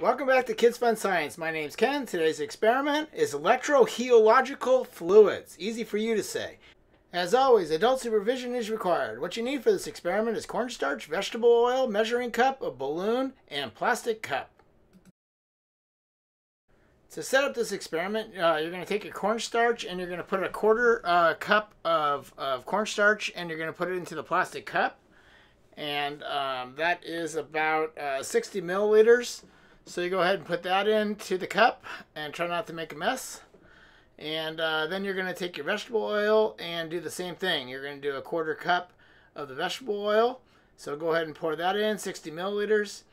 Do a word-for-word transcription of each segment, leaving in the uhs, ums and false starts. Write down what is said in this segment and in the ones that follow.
Welcome back to Kids Fun Science. My name's Ken. Today's experiment is electroheological fluids. Easy for you to say. As always, adult supervision is required. What you need for this experiment is cornstarch, vegetable oil, measuring cup, a balloon, and a plastic cup. To set up this experiment, uh, you're going to take your cornstarch and you're going to put a quarter uh, cup of, of cornstarch and you're going to put it into the plastic cup. And um, that is about uh, sixty milliliters. So you go ahead and put that into the cup and try not to make a mess. And uh, then you're going to take your vegetable oil and do the same thing. You're going to do a quarter cup of the vegetable oil. So go ahead and pour that in, sixty milliliters.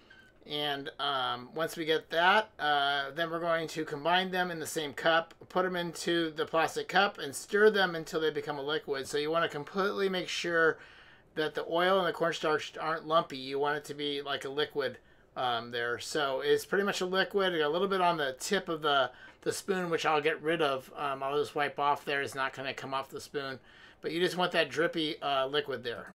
And um, once we get that, uh, then we're going to combine them in the same cup, put them into the plastic cup, and stir them until they become a liquid. So you want to completely make sure that the oil and the cornstarch aren't lumpy. You want it to be like a liquid. Um, there. So it's pretty much a liquid, a little bit on the tip of the, the spoon, which I'll get rid of. Um, I'll just wipe off there. It's not going to come off the spoon, but you just want that drippy uh, liquid there.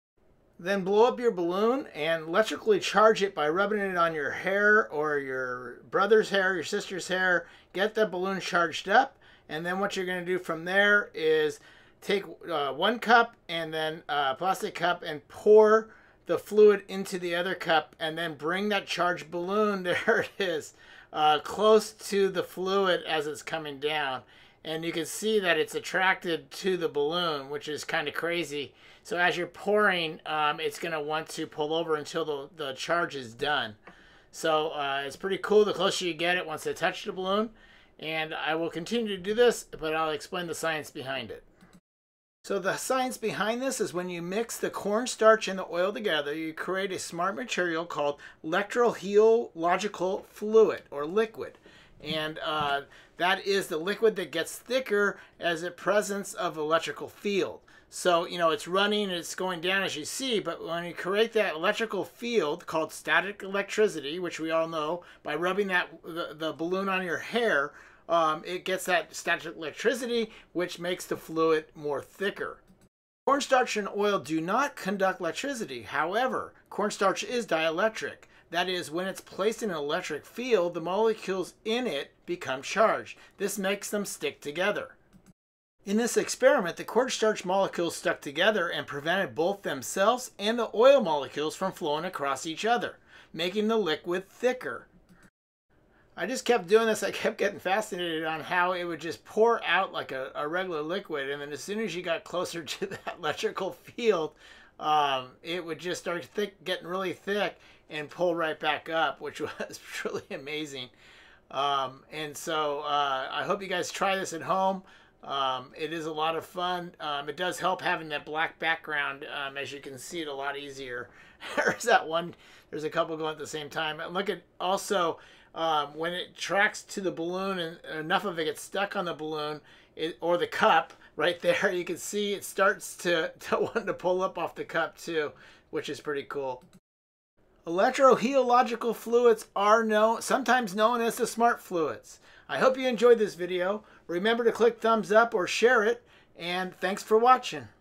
Then blow up your balloon and electrically charge it by rubbing it on your hair or your brother's hair, your sister's hair. Get that balloon charged up. And then what you're going to do from there is take uh, one cup and then a uh, plastic cup and pour the fluid into the other cup, and then bring that charged balloon, there it is, uh, close to the fluid as it's coming down. And you can see that it's attracted to the balloon, which is kind of crazy. So as you're pouring, um, it's going to want to pull over until the, the charge is done. So uh, it's pretty cool the closer you get it once they touch the balloon. And I will continue to do this, but I'll explain the science behind it. So the science behind this is when you mix the cornstarch and the oil together, you create a smart material called electroheological fluid or liquid. And uh, that is the liquid that gets thicker as the presence of electrical field. So, you know, it's running, it's going down as you see, but when you create that electrical field called static electricity, which we all know, by rubbing that the, the balloon on your hair, Um, it gets that static electricity, which makes the fluid more thicker. Cornstarch and oil do not conduct electricity. However, cornstarch is dielectric. That is, when it's placed in an electric field, the molecules in it become charged. This makes them stick together. In this experiment, the cornstarch molecules stuck together and prevented both themselves and the oil molecules from flowing across each other, making the liquid thicker. I just kept doing this. I kept getting fascinated on how it would just pour out like a, a regular liquid. And then as soon as you got closer to that electrical field, um, it would just start thick, getting really thick and pull right back up, which was really amazing. Um, and so uh, I hope you guys try this at home. Um, it is a lot of fun. Um, it does help having that black background. Um, as you can see it a lot easier. There's that one. There's a couple going at the same time. And look at also... Um, when it tracks to the balloon and enough of it gets stuck on the balloon it, or the cup right there, you can see it starts to, to want to pull up off the cup too, which is pretty cool. Electroheological fluids are known, sometimes known as the smart fluids. I hope you enjoyed this video. Remember to click thumbs up or share it, and thanks for watching.